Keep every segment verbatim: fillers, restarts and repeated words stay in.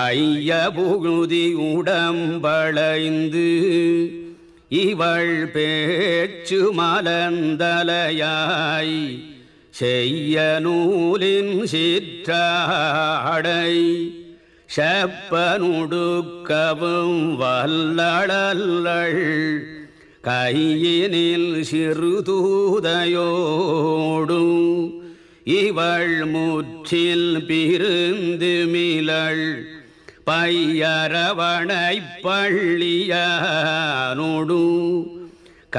ஐயபுகுதி உடம்பளைந்து இவள் பேச்சு மலந்தலையாய் செய்ய நூலின் சிற்றாடை செப்பனுடுக்கவும் வல்லழல்கள் கையினில் சிறுதூதையோடும் இவள் முற்றில் பிரிந்து மிளள் பையரவணை பள்ளியானோடு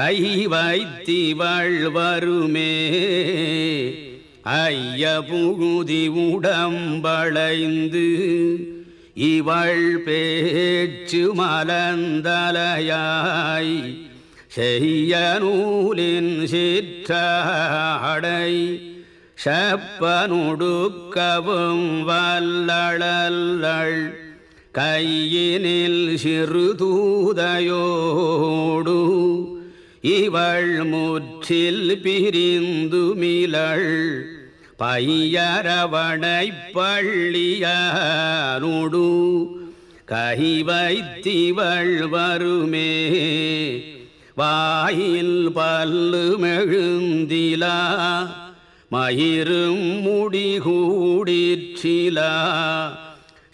கை வைத்திவள் வருமே ஐய புகுதி உடம்பளைந்து இவள் பேச்சு மலந்தலையாய் செய்ய நூலின் சிற்றாடை செப்பனுடுக்கவும் வல்லழல்கள் கையினில் சிறுதூதையோடு இவள் முற்றில் பிரிந்து மிளள் பையரவணை பள்ளியானோடு கை வைத்திவள் வருமே வாயில் பல்லு மெழுந்திலா மயிரும் முடிகூடிற்றிலா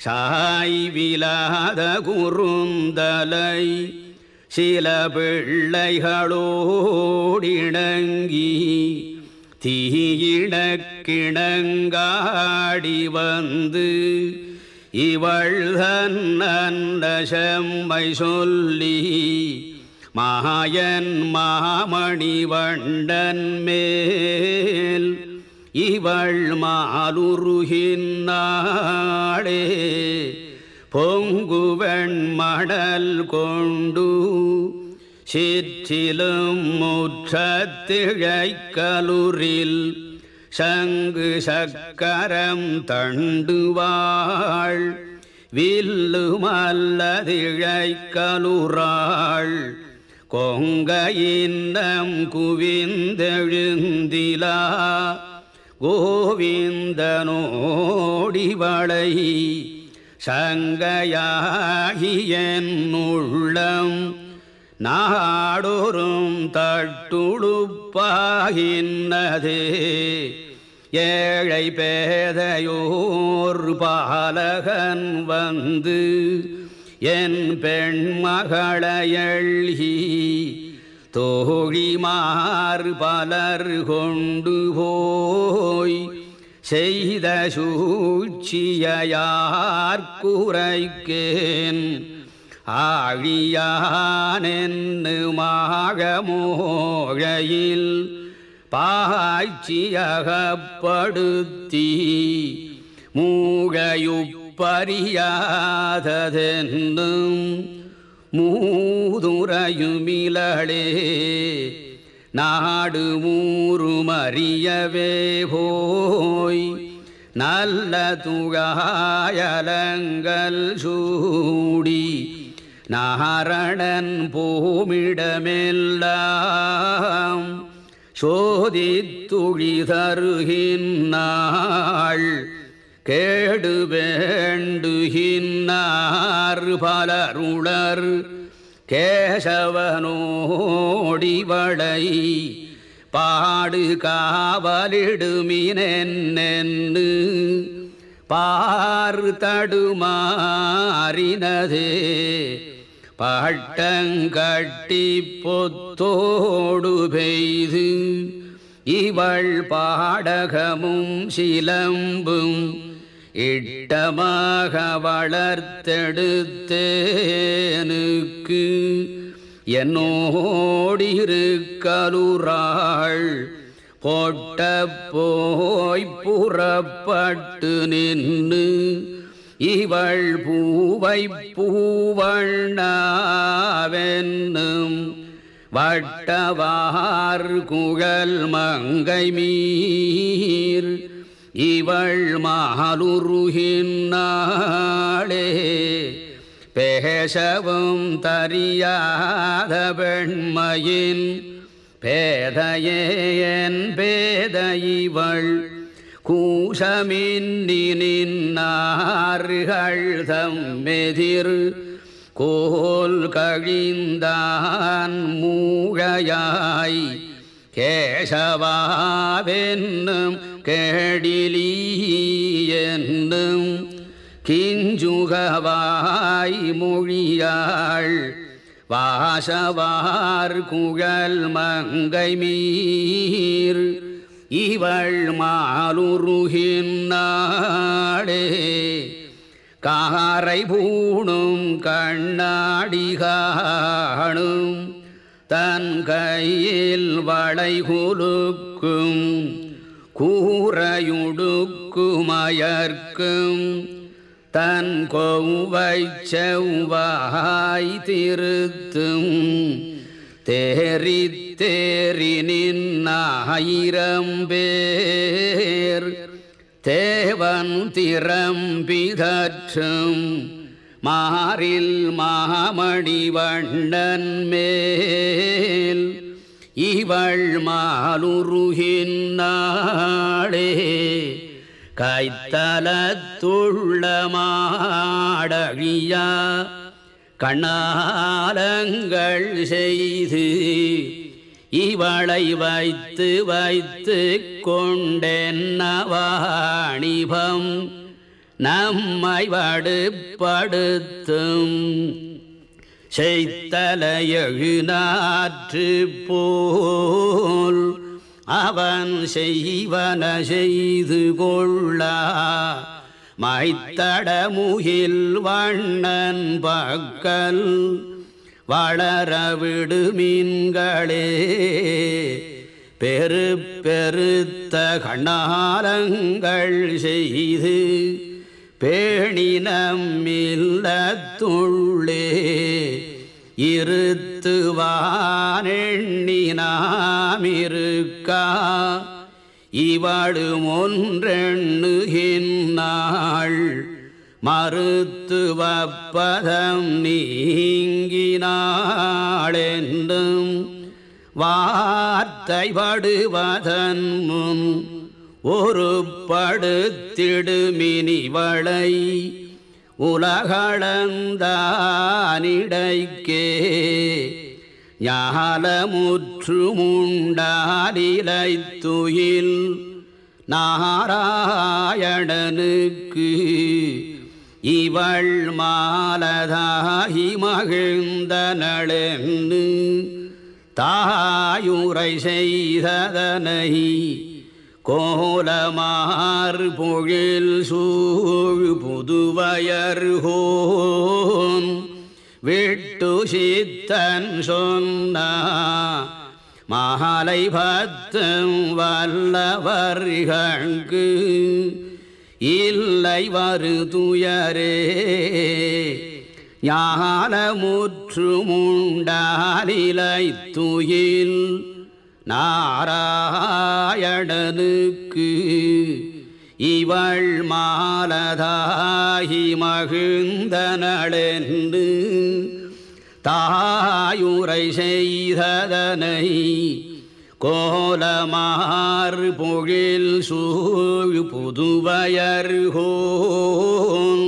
சாய்விலாத குறுந்தலை சில பிள்ளைகளோடிணங்கி தீயிணக்கிணங்காடி வந்து இவள் தன்ன செம்மை சொல்லி மாயன் மாமணி வண்டன் மேல் இவள் மாலுருகின்னாளே பொங்குவெண் மடல் கொண்டு சிற்றிலும் முற்றத்திழைக்கலுரில் சங்கு சக்கரம் தண்டுவாள் வில்லு மல்லதிழைக்கலுராள் கொங்கையின்னம் குவிந்தெழுந்திலா கோவிந்தனோடிவளை சங்கையாகியன் உள்ளம் நாடொரும் தட்டுழுப்பாகின்னதே ஏழை பேதையோர் பாலகன் வந்து என் பெண் மகளையழ்கி தோழிமார் பலர் கொண்டு போய் செய்த சூழ்ச்சியார்குரைக்கேன் ஆழியானென்னு மாகமோழையில் பாய்ச்சியகப்படுத்தி மூகையுப்பறியாததென்னும் மூதுரையுமிழளே நாடு மூருமறியவே போய் நல்ல துகாயலங்கள் சூடி நாரணன் பூமிடமெல்லாம் சோதித்துழி தருகின்னாள் கேடு வேண்டுகின்னார் பலருளர் கேசவனோடிவளை பாடு காவலிடுமினென்னு பார் தடுமாறினதே பாட்டங்கட்டி பொத்தோடு பெய்து இவள் பாடகமும் சிலம்பும் இட்டமாக வளர்த்தெடுத்தேனுக்கு என்னோடிருக்கலுராள் கொட்ட போய்ப் புறப்பட்டு நின்று இவள் பூவை பூவண்ணாவென்னும் வட்டவார் குழல் மங்கை மீர் இவள் மாலுருகின்னாளே பேசவும் தரியாத பெண்மையின் பேதையேன் பேதையிவள் கூசமின்றி நின்னார்கள் தம்மெதிர் கோல் கழிந்தான் மூழையாய் கேசவாவென்னும் கேடிலீ என்னும் கிஞ்சுகவாய் மொழியாள் வாசவார் குழல் மங்கை மீர் இவள் மாலுருகின்னாடே காரை பூணும் கண்ணாடிகாணும் தன் கையில் வளைகுலுக்கும் கூரையுடுக்குமயர்க்கும் தன் கொவ்வை செவ்வாய் திருத்தும் தேறி தேறி நின்னாயிரம் பேர் தேவன் திரம்பிதற்றும் மாரில் மாமணி வண்ணன் மேல் இவள் மாலுருகின்னாளே கைத்தலத்துள்ள மாடழியா கண்ணாலங்கள் செய்து இவளை வைத்து வைத்து கொண்டென்னவாணிபம் நம்மை வடுப்படுத்தும் செய்தலையெழுநாற்று போல் அவன் செய்வன செய்து கொள்ளா மைத்தடமுகில் வண்ணன் பக்கல் வளரவிடு மீன்களே பெரு பெருத்த கண்ணாலங்கள் செய்து பேணினம்மில்லத்துள்ளே இருத்துவானெண்ணினாமிருக்கா இவளும் ஒன்றெண்ணுகின்னாள் மருத்துவப்பதம் நீங்கினாளென்றும் வார்த்தை படுவதன் முன் ஒரு படுத்திடுமினிவளை உலகளந்தானிடைக்கே ஞாலமுற்றுமுண்டாலிலைத்துயில் நாராயணனுக்கு இவள் மாலதாகி மகிழ்ந்தனளென்னு தாயுரை செய்ததனை கோலமார் பொழில் சூழ் புதுவயர்கோன் விட்டு சித்தன் சொன்ன மாலை பத்தும் வல்லவர்கண்கு இல்லை வருதுயரே ஞாலமுற்றுமுண்டாலிலைத்துயில் நாராயணனுக்கு இவள் மாலதாகி மகிழ்ந்தனளென்று தாயுரை செய்ததனை கோலமார் பொழில் சூழ் புதுவயர்கோன்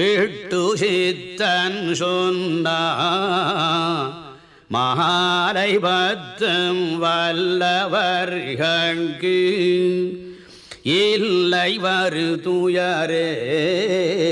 விட்டு சித்தன் சொன்ன மாலை பத்தும் வல்லவர்கண்கு இல்லை வருதுயரே.